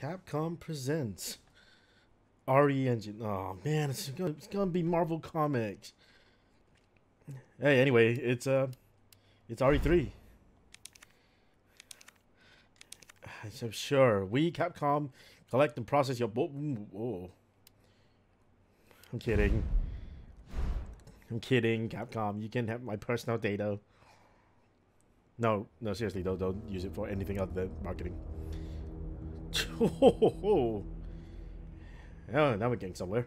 Capcom presents RE engine. Oh man, it's gonna be Marvel Comics. Hey, anyway, it's RE3. So sure, we Capcom collect and process your. Whoa. I'm kidding. I'm kidding, Capcom. You can have my personal data. No, no, seriously, don't use it for anything other than marketing. Oh, now we're getting somewhere.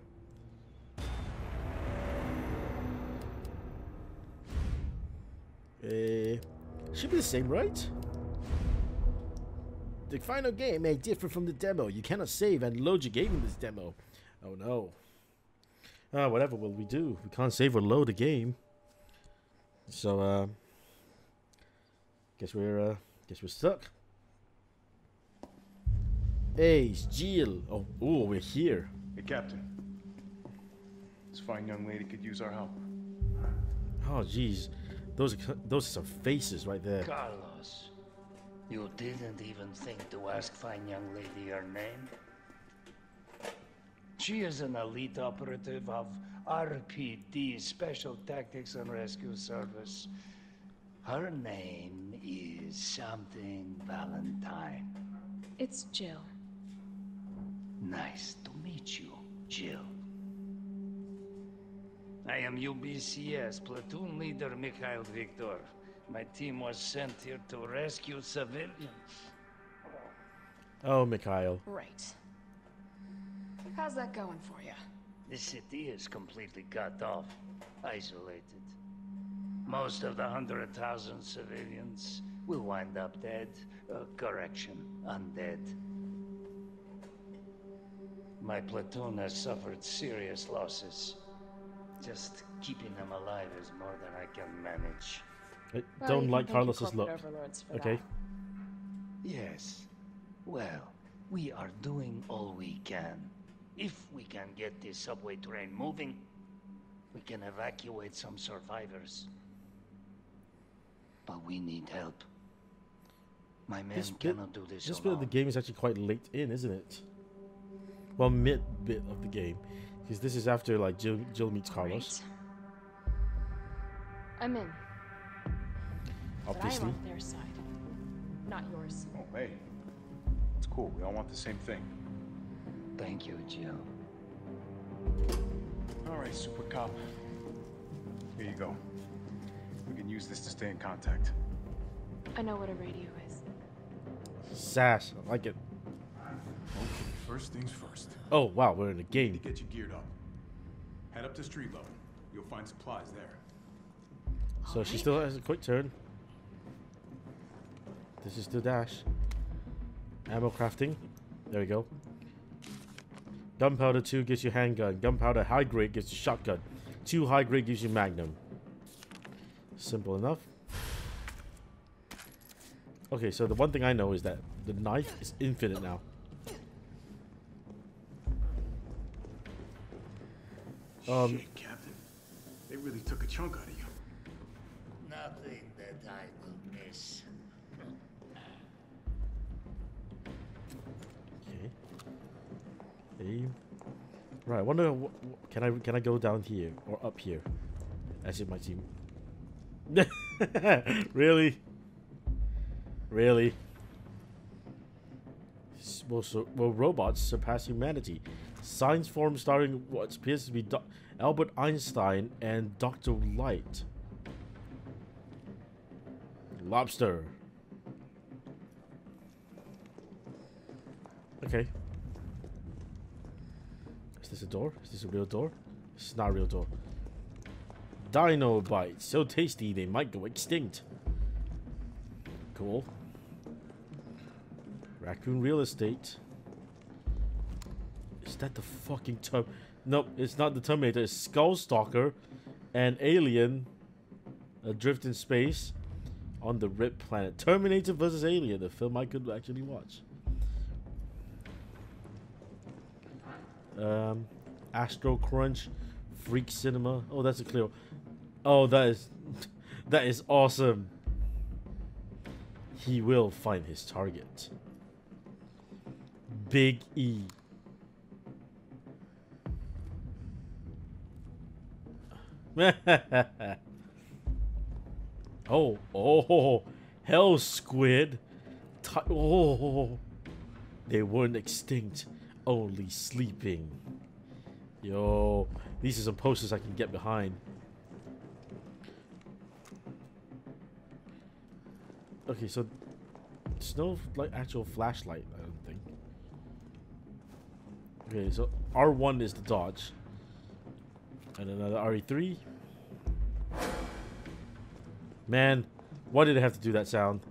Should be the same, right? The final game may differ from the demo. You cannot save and load your game in this demo. Oh no. Whatever will we do? We can't save or load the game. So guess we're stuck. Hey, Jill. Oh, ooh, we're here. Hey, Captain. This fine young lady could use our help. Oh, jeez. Those are some faces right there. Carlos, you didn't even think to ask fine young lady her name? She is an elite operative of RPD, Special Tactics and Rescue Service. Her name is something Valentine. It's Jill. Nice to meet you, Jill. I am UBCS, platoon leader Mikhail Victor. My team was sent here to rescue civilians. Oh, Mikhail. Right. How's that going for you? This city is completely cut off, isolated. Most of the 100,000 civilians will wind up dead. Correction, undead. My platoon has suffered serious losses. Just keeping them alive is more than I can manage. I don't like Carlos's look. Okay. That. Yes. Well, we are doing all we can. If we can get this subway train moving, we can evacuate some survivors. But we need help. My men cannot do this alone. This bit of the game is actually quite late in, isn't it? Well, mid-bit of the game. Because this is after, like, Jill meets Carlos. Right. I'm in. Obviously. But I'm on their side, not yours. Oh, hey. It's cool. We all want the same thing. Thank you, Jill. All right, Super Cop. Here you go. We can use this to stay in contact. I know what a radio is. Sash, I like it. Okay, first things first. Oh wow, we're in the game. You need to get you geared up. Head up to street level. You'll find supplies there. So she still has a quick turn. This is the dash. Ammo crafting. There we go. Gunpowder 2 gives you handgun. Gunpowder high grade gives you shotgun. 2 high grade gives you magnum. Simple enough. Okay, so the one thing I know is that the knife is infinite now. Shit, Captain. They really took a chunk out of you. Nothing that I will miss. Okay. Aim. Right. I wonder. Can I go down here or up here? As it might seem. Really. Really? Will robots surpass humanity? Science forum starring what appears to be Albert Einstein and Dr. Light. Lobster. Okay. Is this a door? Is this a real door? It's not a real door. Dino bites. So tasty they might go extinct. Cool. Raccoon Real Estate. Is that the fucking Terminator? Nope, it's not the Terminator. It's Skullstalker, an alien adrift in space on the Rip Planet. Terminator vs. Alien, the film I could actually watch. Astro Crunch, Freak Cinema. Oh, that's a clear one. Oh, that is awesome. He will find his target. Big E. oh, hell squid. Oh, they weren't extinct, only sleeping. Yo, these are some posters I can get behind. Okay, so there's no like actual flashlight, I don't think. Okay, so R1 is the dodge. And another RE3. Man, why did I have to do that sound?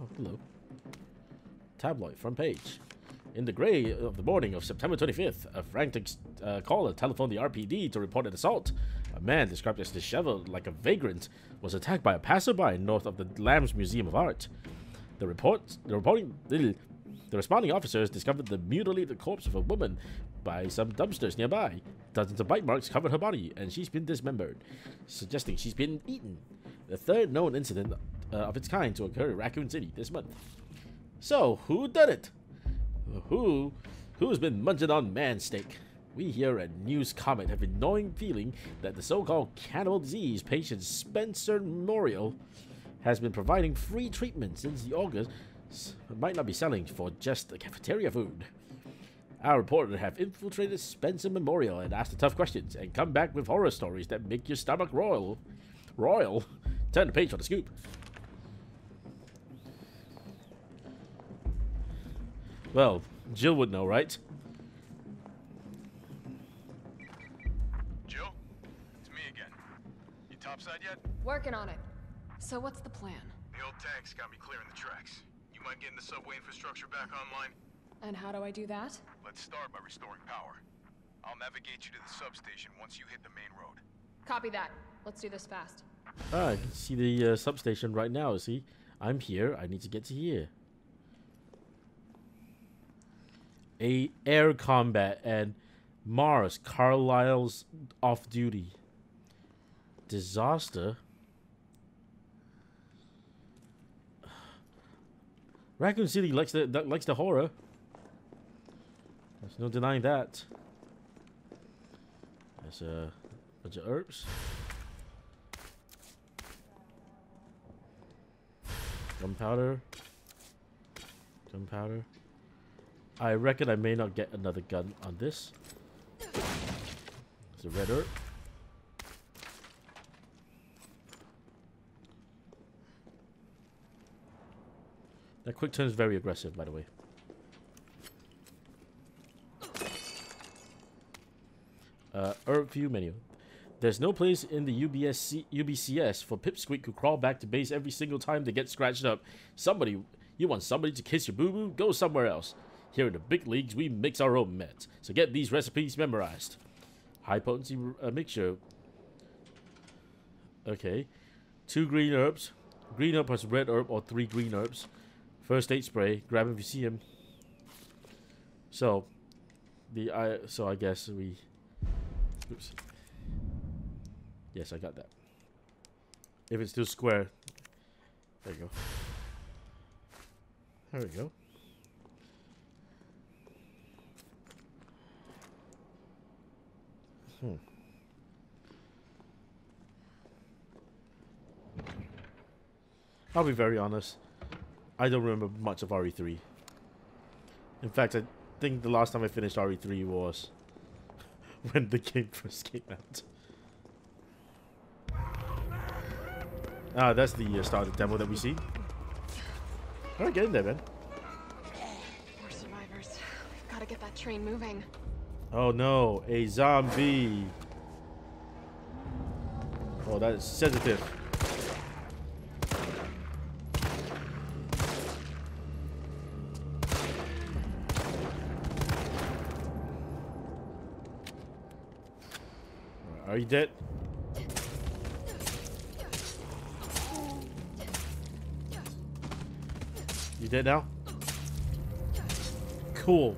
Oh, hello. Tabloid, front page. In the grey of the morning of September 25th, a frantic caller telephoned the RPD to report an assault. A man, described as disheveled like a vagrant, was attacked by a passerby north of the Lamb's Museum of Art. The responding officers discovered the mutilated corpse of a woman by some dumpsters nearby. Dozens of bite marks covered her body, and she's been dismembered, suggesting she's been eaten. The third known incident of its kind to occur in Raccoon City this month. So, who done it? Who's been munching on man steak? We here at News Comet have an annoying feeling that the so-called cannibal disease patient Spencer Memorial has been providing free treatment since the August. Might not be selling for just the cafeteria food. Our reporters have infiltrated Spencer Memorial and asked the tough questions and come back with horror stories that make your stomach royal. Turn the page on the scoop. Well, Jill would know, right? Jill? It's me again. You topside yet? Working on it. So what's the plan? The old tank's got me clearing the tracks. You mind getting the subway infrastructure back online? And how do I do that? Let's start by restoring power. I'll navigate you to the substation once you hit the main road. Copy that. Let's do this fast. Ah, I can see the substation right now. See? I'm here. I need to get to here. Air combat and Mars. Carlisle's off-duty. Disaster? Raccoon City likes the horror. There's no denying that. There's a bunch of herbs. Gunpowder. Gunpowder. I reckon I may not get another gun on this. There's a red herb. That quick turn is very aggressive, by the way. Herb view menu. There's no place in the UBCS for Pipsqueak who crawl back to base every single time they get scratched up. Somebody, you want somebody to kiss your boo-boo? Go somewhere else. Here in the big leagues, we mix our own meds. So get these recipes memorized. High potency mixture. Okay. 2 green herbs. Green herb plus red herb or 3 green herbs. First aid spray. Grab him if you see him. So, I guess we. Oops. Yes, I got that. If it's still square, there you go. There we go. I'll be very honest. I don't remember much of RE3. In fact, I think the last time I finished RE3 was when the game first came out. Ah, that's the start of the demo that we see. Alright, get in there, man. We're survivors. We've got to get that train moving. Oh no, a zombie. Oh, that is sensitive. Are you dead? You dead now? Cool.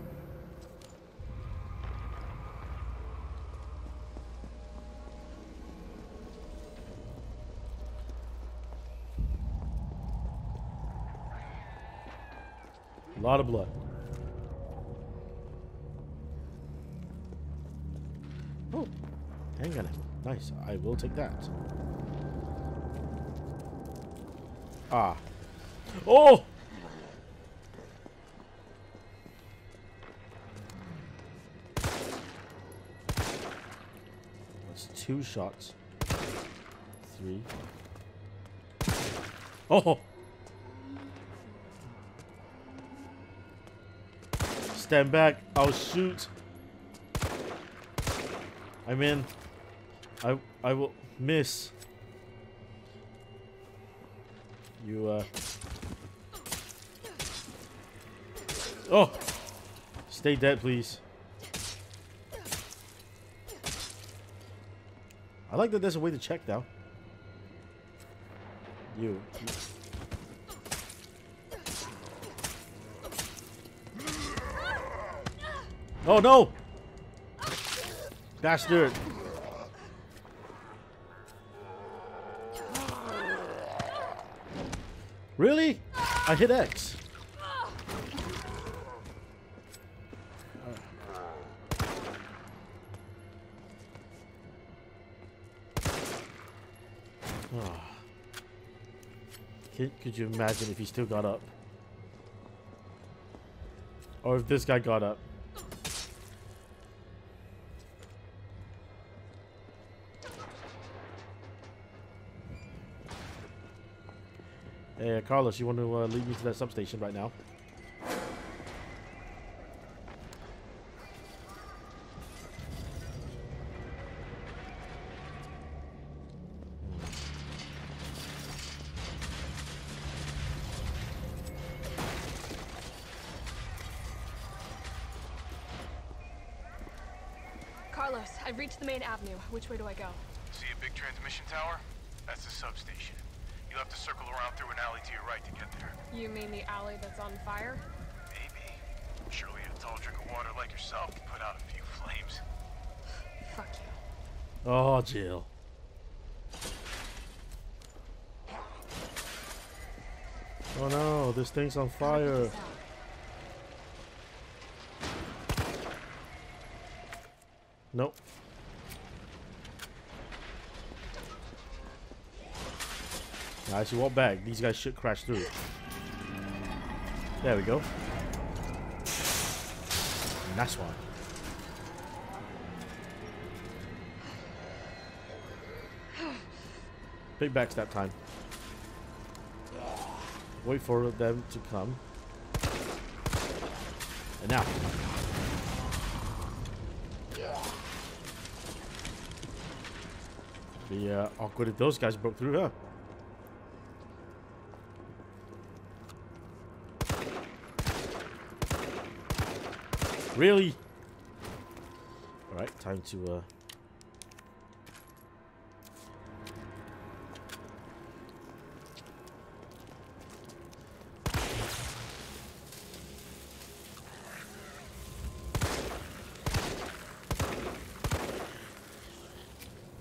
A lot of blood. Oh, handgun ammo. Nice. I will take that. Ah. Oh! That's two shots. Three. Oh! Stand back. I'll shoot. I'm in. I will miss. You Oh! Stay dead, please. I like that there's a way to check now. You. Oh no! Bastard! Really? I hit X. Oh. Could you imagine if he still got up? Or if this guy got up? Hey, Carlos, you want to lead me to that substation right now? Carlos, I've reached the main avenue. Which way do I go? See a big transmission tower? That's the substation. You'll have to circle around through an alley to your right to get there. You mean the alley that's on fire? Maybe. Surely a tall drink of water like yourself can put out a few flames. Fuck you. Oh, Jill. Oh no, this thing's on fire. Nope. I should walk back. These guys should crash through. There we go. Nice one. Big backstab time. Wait for them to come. And now. It'd be awkward if those guys broke through, huh? Really? Alright, time to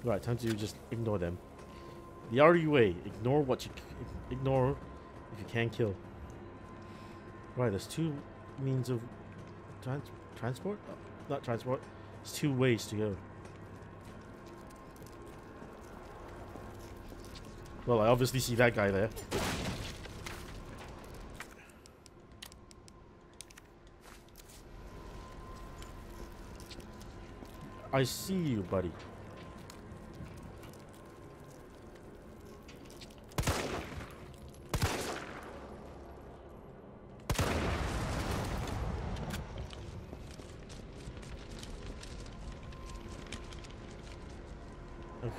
Alright, time to just ignore them. The RE way, ignore what you ignore if you can kill. Right, there's two means of transport? Oh, not transport. It's two ways to go. Well, I obviously see that guy there. I see you, buddy.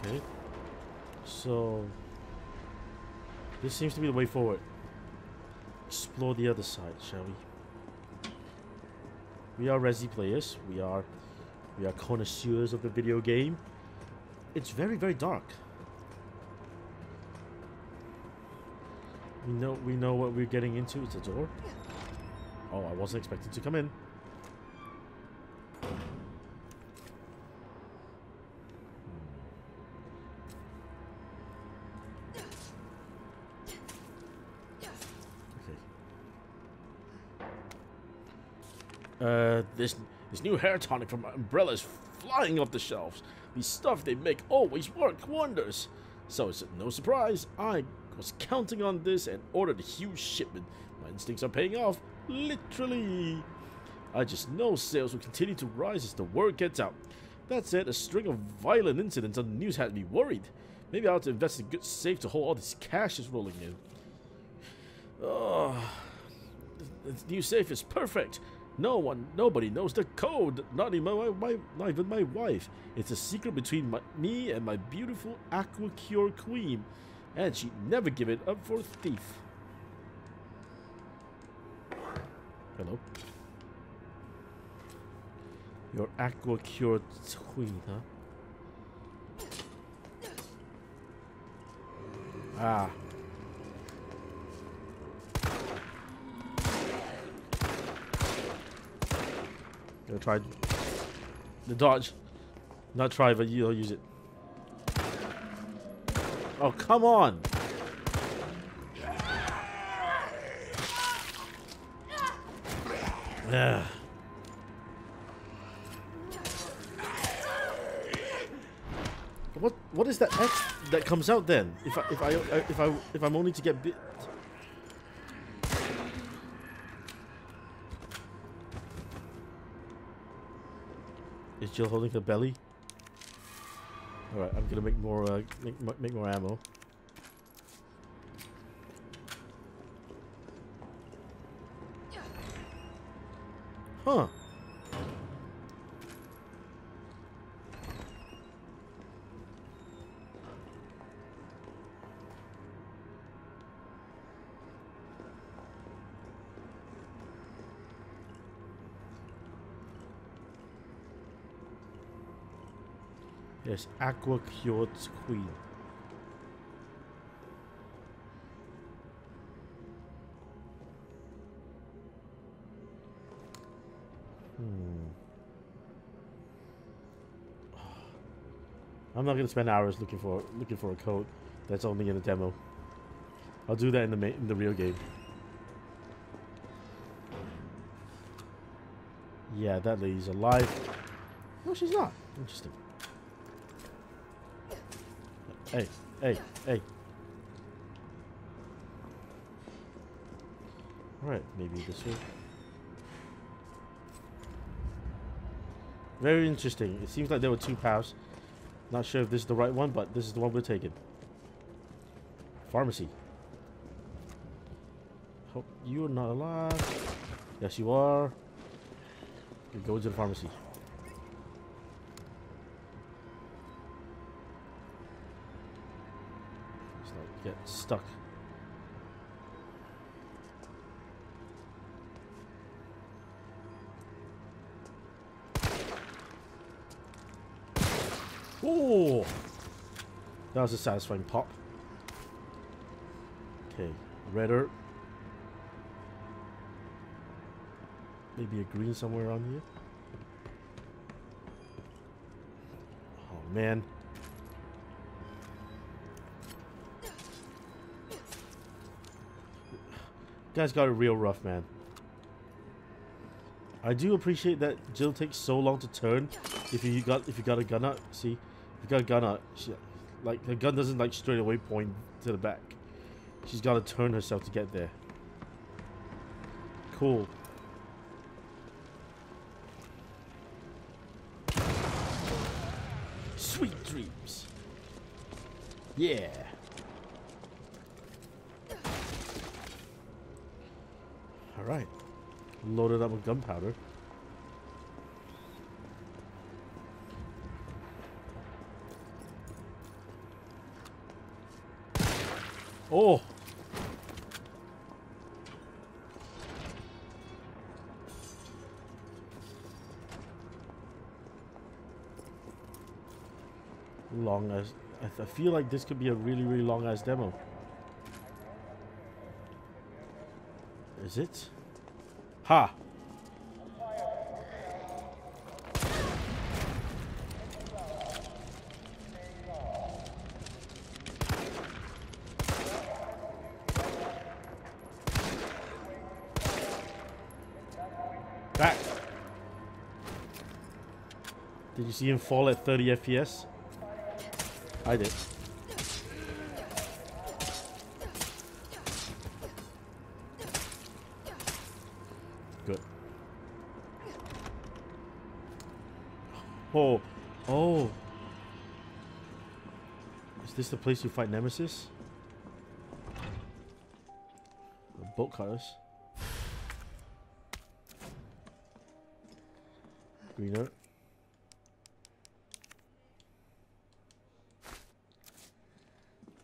Okay, so this seems to be the way forward. Explore the other side, shall we? We are Resi players. We are connoisseurs of the video game. It's very, very dark. We know what we're getting into. It's a door. Oh, I wasn't expected to come in. This new hair tonic from Umbrella is flying off the shelves. The stuff they make always work wonders. So it's no surprise, I was counting on this and ordered a huge shipment. My instincts are paying off, literally. I just know sales will continue to rise as the word gets out. That said, a string of violent incidents on the news had me worried. Maybe I ought to invest in a good safe to hold all this cash is rolling in. Oh, this new safe is perfect. Nobody knows the code. Not even my wife. It's a secret between me and my beautiful Aquacure queen, and she'd never give it up for a thief. Hello. Your Aquacure queen, huh? Ah. Gonna try the dodge. Not try, but you'll use it. Oh, come on! Yeah. What is that X that comes out then? If I'm only to get bit. Is Jill holding her belly? All right, I'm gonna make more make more ammo. Huh? Yes, Aquacure queen. I'm not gonna spend hours looking for a code that's only in a demo. I'll do that in the real game. Yeah, that lady's alive. No, she's not. Interesting. Hey, hey, hey. Alright, maybe this way. Very interesting. It seems like there were two paths. Not sure if this is the right one, but this is the one we're taking. Pharmacy. Hope you're not alive. Yes, you are. You go to the pharmacy. Get stuck. Oh, that was a satisfying pop. Okay, red herb. Maybe a green somewhere around here. Oh man. Guys got it real rough, man. I do appreciate that Jill takes so long to turn. If you got a gun out, see, if you got a gun out, she, like the gun doesn't like straight away point to the back. She's got to turn herself to get there. Cool. Sweet dreams. Yeah. Alright, loaded up with gunpowder. Oh! Long as... I feel like this could be a really, really long ass demo. Is it? Ha! Back! Did you see him fall at 30 FPS? I did. Good. Oh. Oh. Is this the place you fight Nemesis? The bolt cutters. Green note.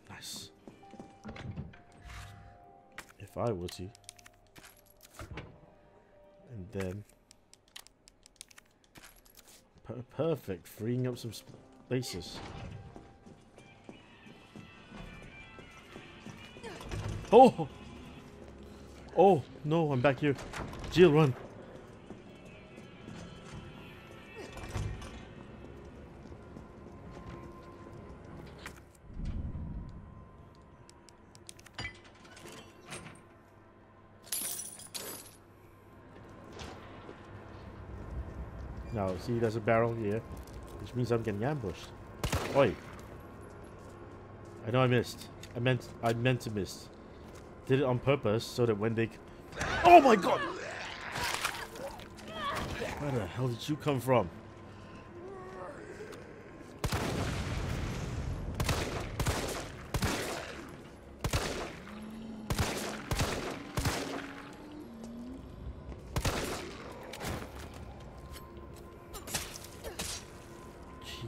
Nice. If I were to. And then. Perfect. Freeing up some spaces. Oh! Oh, no, I'm back here. Jill, run. Now, see, there's a barrel here, which means I'm getting ambushed. Oi. I know I missed. I meant to miss. Did it on purpose so that when they... Oh my god! Where the hell did you come from?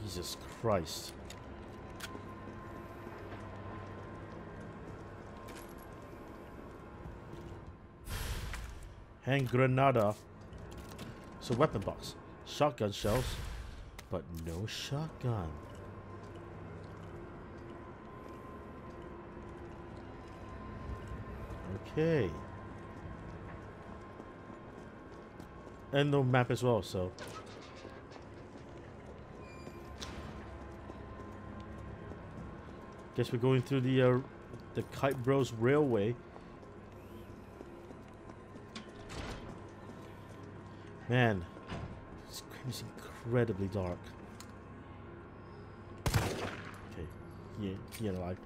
Jesus Christ. And Granada. So weapon box. Shotgun shells. But no shotgun. Okay. And no map as well, so. Guess we're going through the Kite Bros Railway. Man, this game is incredibly dark. Okay, yeah, you know, like.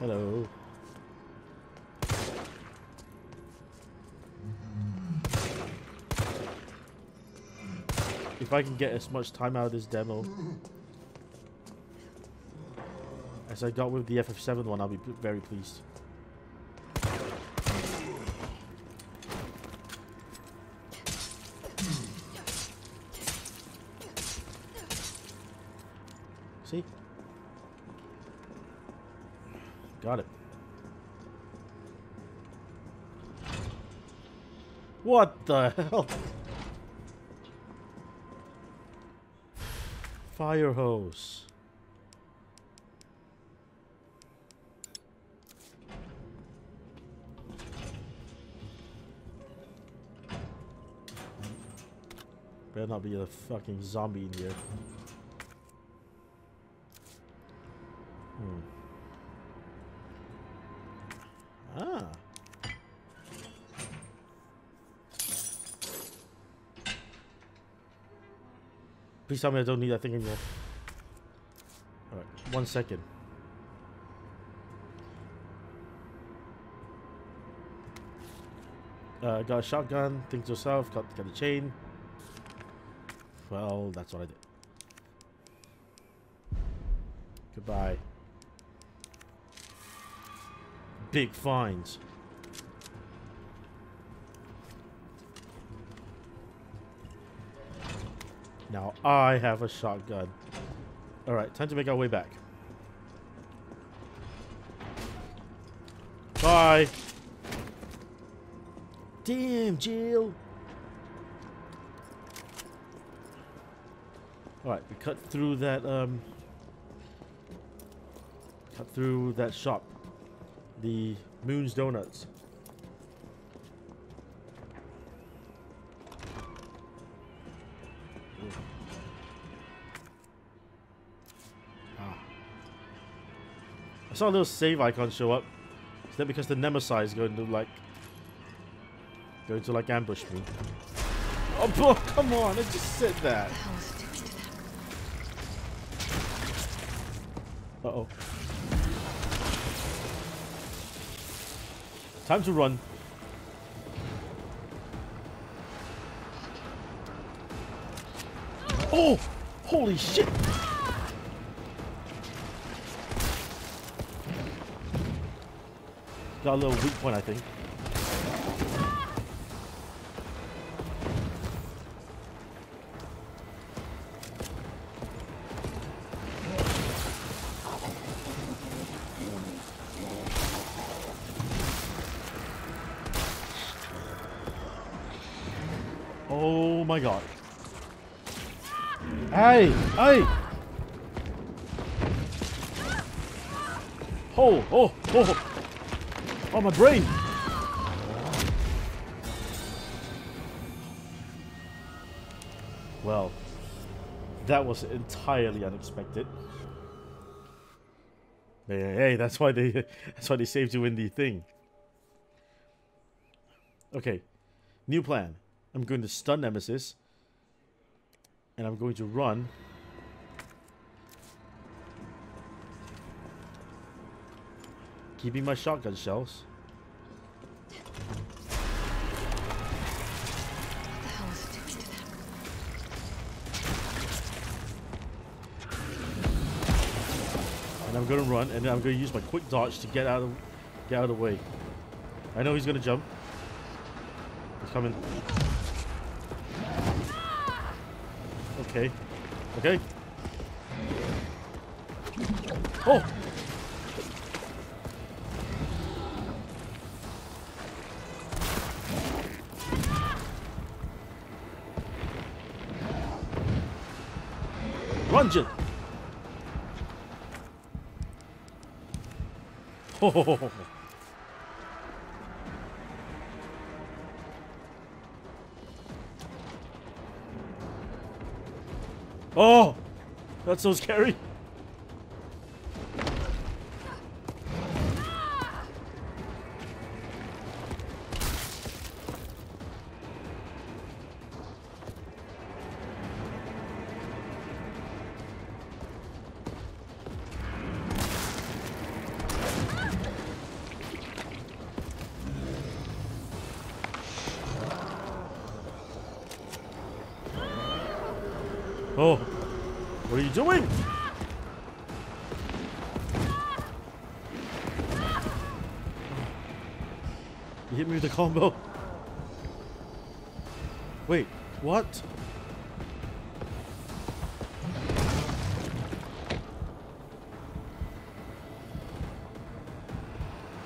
Hello. If I can get as much time out of this demo as I got with the FF7 one, I'll be very pleased. See? Got it. What the hell? Fire hose. Better not be a fucking zombie in here. Ah. Please tell me I don't need that thing anymore. Alright, 1 second. Got a shotgun, think to yourself, got the chain. Well, that's what I did. Goodbye. Big finds. Now I have a shotgun. Alright, time to make our way back. Bye! Damn, Jill! Alright, we cut through that shop. The Moon's Donuts. Ah. I saw a little save icon show up. Is that because the Nemesis is going to like Going to like ambush me. Oh, come on, I just said that. Uh oh. Time to run. Oh! Holy shit! Got a little weak point, I think. Oh my god. Hey! Hey! Oh! Oh! Oh! Oh, my brain! Well, that was entirely unexpected. Hey, that's why they saved you in the thing. Okay, new plan. I'm going to stun Nemesis, and I'm going to run. Keeping my shotgun shells. And I'm gonna run, and then I'm gonna use my quick dodge to get out of the way. I know he's gonna jump. He's coming. Okay. Okay. Oh! Run, Jill! Oh. Oh! That's so scary! Oh, what are you doing? You hit me with a combo. Wait, what?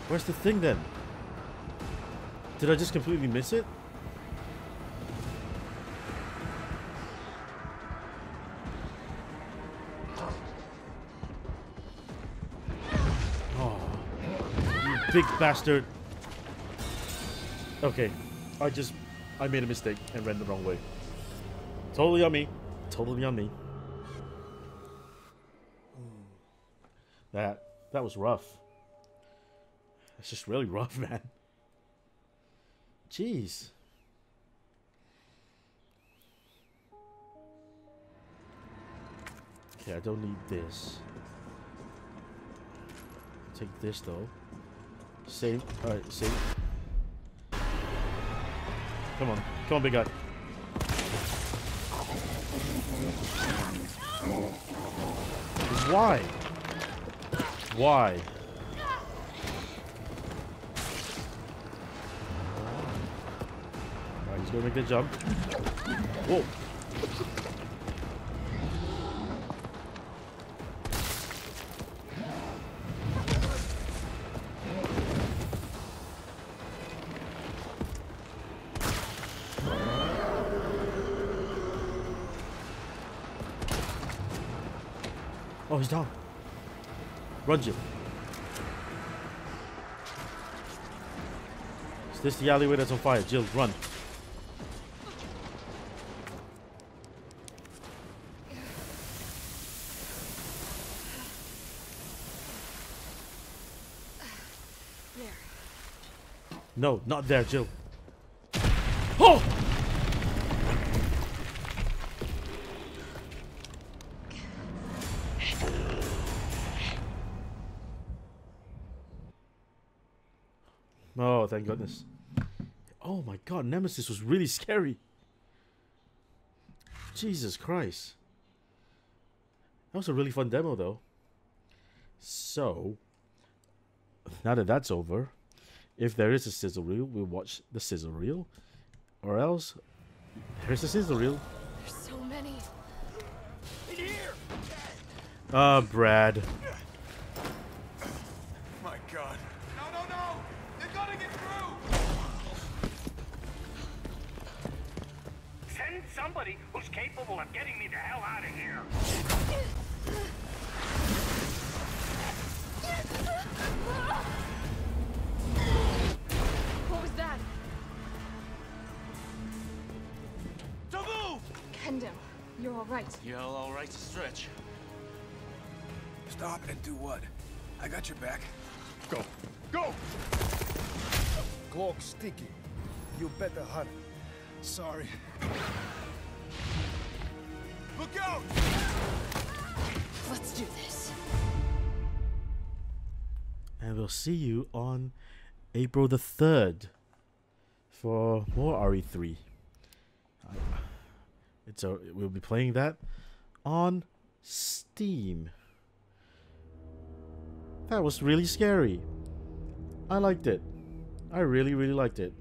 Where's the thing then? Did I just completely miss it? Big bastard. Okay, I made a mistake and ran the wrong way. Totally on me. Totally on me. That was rough. That's just really rough, man. Jeez. Okay, I don't need this. Take this though. Save. Alright, save. Come on. Come on, big guy. Why? Why? Alright, he's gonna make the jump. Whoa. Oh, he's down. Run, Jill. Is this the alleyway that's on fire? Jill, run. There. No, not there, Jill. Oh! Oh, thank goodness. Oh my god, Nemesis was really scary. Jesus Christ. That was a really fun demo, though. So, now that that's over, if there is a sizzle reel, we'll watch the sizzle reel. Or else, there's a sizzle reel. There's so many. In here. Brad. My god. No, no, no. They're gonna get through. Send somebody who's capable of getting me the hell out of here. What was that? Taboo! Kendo, you're all right. You're all right to stretch. Stop and do what? I got your back. Go. Go! Glock's sticky. You better hurry. Sorry. Look out! Let's do this. And we'll see you on April the 3rd for more RE3. We'll be playing that on Steam. That was really scary. I liked it. I really liked it.